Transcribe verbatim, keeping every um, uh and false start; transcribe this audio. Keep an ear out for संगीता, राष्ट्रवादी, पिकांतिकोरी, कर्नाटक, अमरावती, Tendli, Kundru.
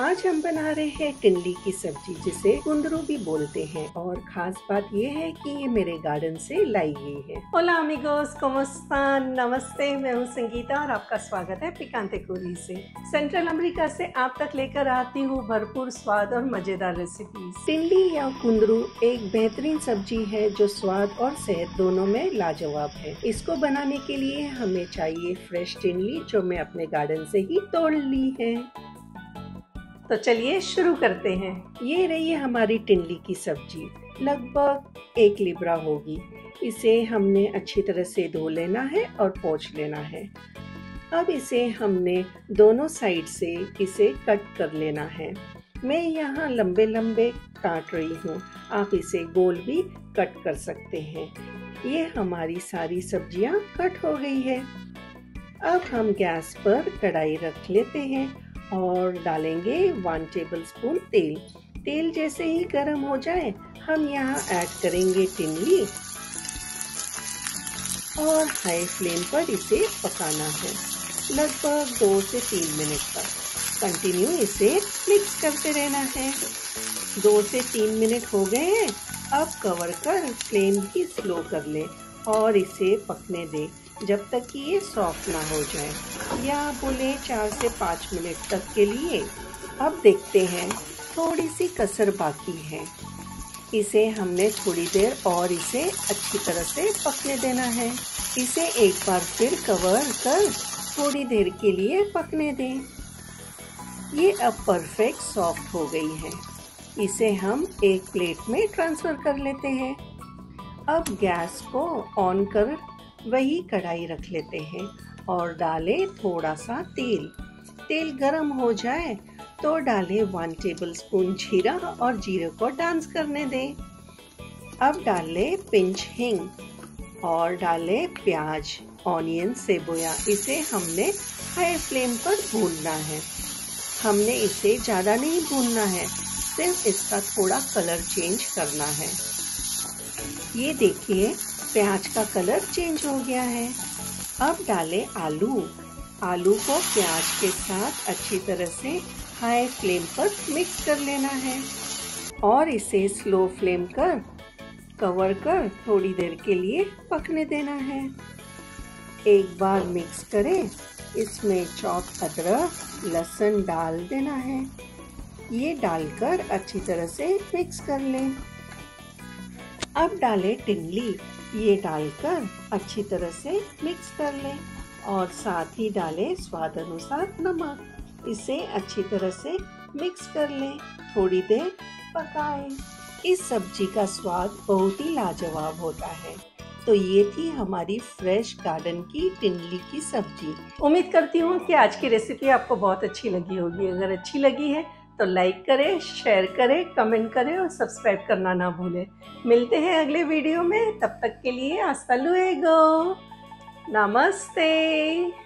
आज हम बना रहे हैं टिंडली की सब्जी जिसे कुंदरू भी बोलते हैं और खास बात ये है कि ये मेरे गार्डन से लाई गई है। होला अमीगोस, कोमो स्तान, नमस्ते। मैं हूँ संगीता और आपका स्वागत है पिकांतिकोरी से। सेंट्रल अमेरिका से आप तक लेकर आती हूँ भरपूर स्वाद और मजेदार रेसिपीज। टिंडली या कुंदरू एक बेहतरीन सब्जी है जो स्वाद और सेहत दोनों में लाजवाब है। इसको बनाने के लिए हमें चाहिए फ्रेश टिंडली जो मैं अपने गार्डन से ही तोड़ ली है। तो चलिए शुरू करते हैं। ये रही हमारी टिंडली की सब्जी, लगभग एक लिब्रा होगी। इसे हमने अच्छी तरह से धो लेना है और पोंछ लेना है। अब इसे हमने दोनों साइड से इसे कट कर लेना है। मैं यहाँ लंबे लंबे काट रही हूँ, आप इसे गोल भी कट कर सकते हैं। ये हमारी सारी सब्जियाँ कट हो गई है। अब हम गैस पर कढ़ाई रख लेते हैं और डालेंगे वन टेबलस्पून तेल। तेल जैसे ही गर्म हो जाए हम यहाँ ऐड करेंगे टिंडली और हाई फ्लेम पर इसे पकाना है लगभग दो से तीन मिनट तक। कंटिन्यू इसे मिक्स करते रहना है। दो से तीन मिनट हो गए हैं। अब कवर कर फ्लेम ही स्लो कर ले और इसे पकने दें जब तक कि ये सॉफ्ट ना हो जाए, या बोले चार से पाँच मिनट तक के लिए। अब देखते हैं, थोड़ी सी कसर बाकी है। इसे हमने थोड़ी देर और इसे अच्छी तरह से पकने देना है। इसे एक बार फिर कवर कर थोड़ी देर के लिए पकने दें। ये अब परफेक्ट सॉफ्ट हो गई है। इसे हम एक प्लेट में ट्रांसफ़र कर लेते हैं। अब गैस को ऑन कर वही कढ़ाई रख लेते हैं और डालें थोड़ा सा तेल। तेल गरम हो जाए तो डालें वन टेबलस्पून जीरा और जीरे को डांस करने दें। अब डालें पिंच हिंग और डालें प्याज, ऑनियन, सेबोया। इसे हमने हाई फ्लेम पर भूनना है। हमने इसे ज़्यादा नहीं भूनना है, सिर्फ इसका थोड़ा कलर चेंज करना है। ये देखिए प्याज का कलर चेंज हो गया है। अब डालें आलू। आलू को प्याज के साथ अच्छी तरह से हाई फ्लेम पर मिक्स कर लेना है और इसे स्लो फ्लेम कर कवर कर थोड़ी देर के लिए पकने देना है। एक बार मिक्स करें। इसमें चॉप अदरक, लहसुन डाल देना है। ये डालकर अच्छी तरह से मिक्स कर लें। अब डालें टिंडली। ये डालकर अच्छी तरह से मिक्स कर लें और साथ ही डालें स्वाद अनुसार नमक। इसे अच्छी तरह से मिक्स कर लें, थोड़ी देर पकाएं। इस सब्जी का स्वाद बहुत ही लाजवाब होता है। तो ये थी हमारी फ्रेश गार्डन की टिंडली की सब्जी। उम्मीद करती हूँ कि आज की रेसिपी आपको बहुत अच्छी लगी होगी। अगर अच्छी लगी है तो लाइक करें, शेयर करें, कमेंट करें और सब्सक्राइब करना ना भूलें। मिलते हैं अगले वीडियो में, तब तक के लिए अस्सलामुअलैकुम, नमस्ते।